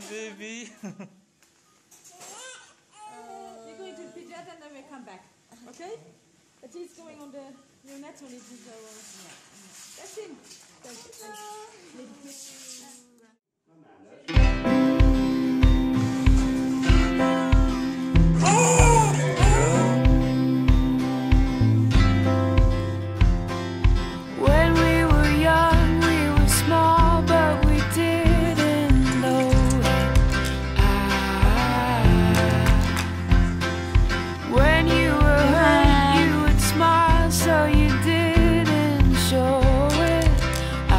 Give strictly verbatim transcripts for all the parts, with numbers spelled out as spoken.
the baby. uh, We're going to feed that and then we'll come back. Okay? But he's going on the unit when he's so. That's him. That's him. So you didn't show it. I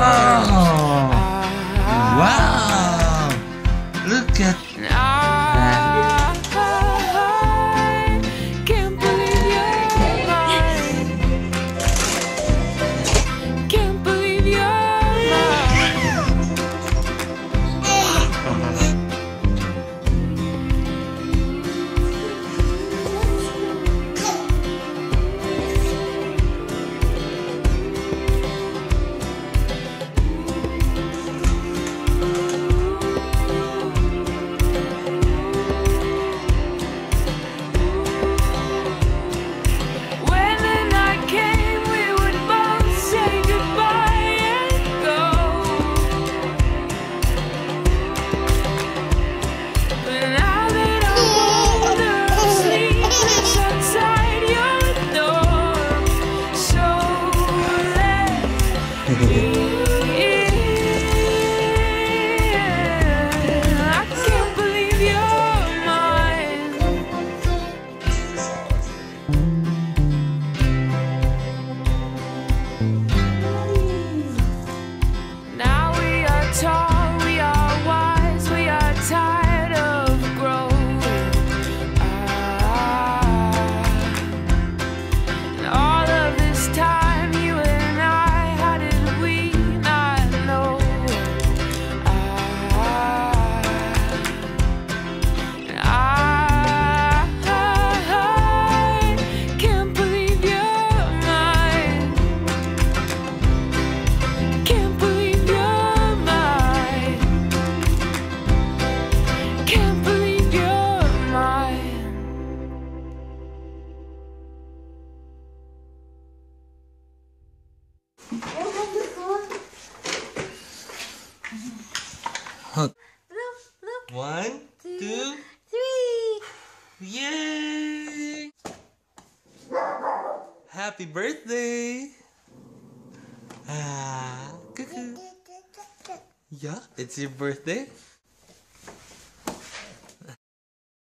Wow! Wow! Look at that! I can't believe you're mine. Can't believe you're Look, look. One, two, two, three. Yay! Happy birthday! Ah, cuckoo. Yeah, it's your birthday.